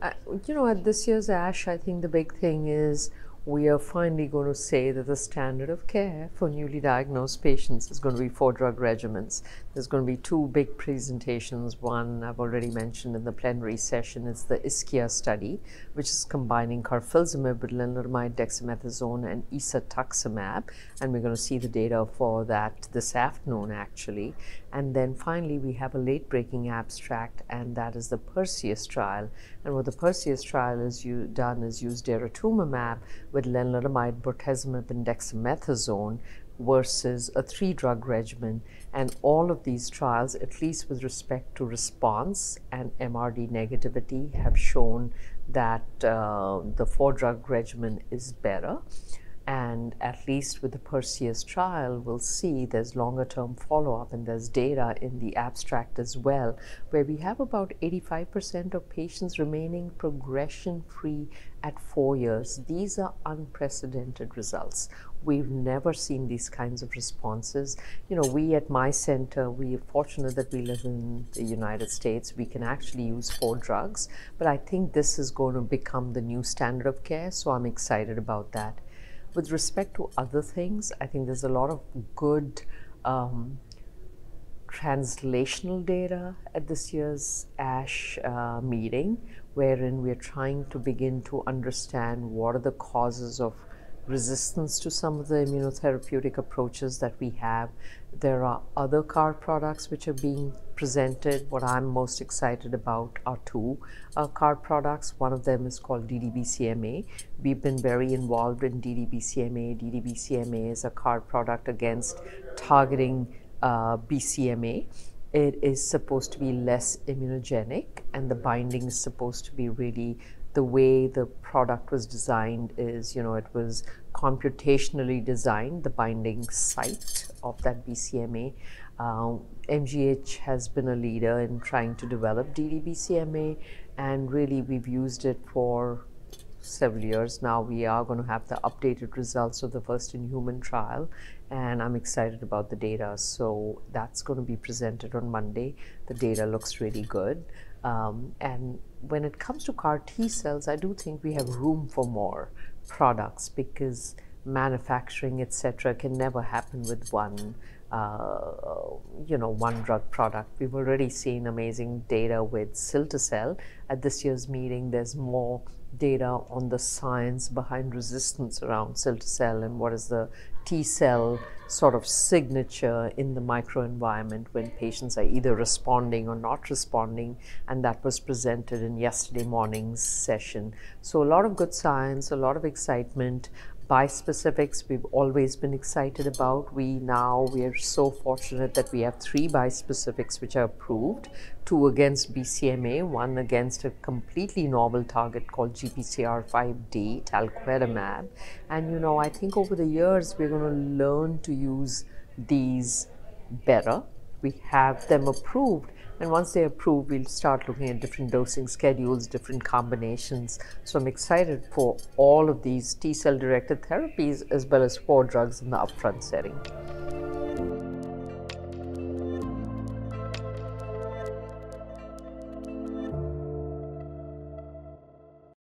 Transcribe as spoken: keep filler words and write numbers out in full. Uh, you know, at this year's ASH, I think the big thing is we are finally going to say that the standard of care for newly diagnosed patients is going to be four drug regimens. There's going to be two big presentations. One I've already mentioned in the plenary session is the IsKia study, which is combining carfilzomib with lenalidomide, dexamethasone, and isatuximab. And we're going to see the data for that this afternoon, actually. And then finally, we have a late-breaking abstract, and that is the Perseus trial. And what the Perseus trial is you, done is use daratumumab with lenalidomide, bortezomib, and dexamethasone versus a three-drug regimen. And all of these trials, at least with respect to response and M R D negativity, have shown that uh, the four-drug regimen is better. And at least with the Perseus trial, we'll see there's longer term follow-up, and there's data in the abstract as well, where we have about eighty-five percent of patients remaining progression-free at four years. These are unprecedented results. We've never seen these kinds of responses. You know, we at my center, we are fortunate that we live in the United States. We can actually use four drugs, but I think this is going to become the new standard of care, so I'm excited about that. With respect to other things, I think there's a lot of good um, translational data at this year's ASH uh, meeting, wherein we're trying to begin to understand what are the causes of resistance to some of the immunotherapeutic approaches that we have. There are other CAR products which are being presented. What I'm most excited about are two uh, CAR products. One of them is called d d B C M A. We've been very involved in d d B C M A. d d B C M A is a CAR product against targeting uh, B C M A. It is supposed to be less immunogenic, and the binding is supposed to be really the way the product was designed is, you know, it was computationally designed, the binding site of that B C M A. Um, M G H has been a leader in trying to develop d d B C M A, and really we've used it for several years now. We are going to have the updated results of the first in human trial, and I'm excited about the data. So that's going to be presented on Monday. The data looks really good. Um, and when it comes to CAR T cells, I do think we have room for more products, because manufacturing, et cetera, can never happen with one, uh, you know, one drug product. We've already seen amazing data with siltacell. At this year's meeting, there's more data on the science behind resistance around siltacell and what is the T cell sort of signature in the microenvironment when patients are either responding or not responding, and that was presented in yesterday morning's session. So a lot of good science, a lot of excitement. Bispecifics we've always been excited about. We now, we are so fortunate that we have three bispecifics which are approved, two against B C M A, one against a completely novel target called G P C R five D, talquetamab. And you know, I think over the years, we're going to learn to use these better. We have them approved, and once they're approved, we'll start looking at different dosing schedules, different combinations. So I'm excited for all of these T-cell directed therapies as well as four drugs in the upfront setting.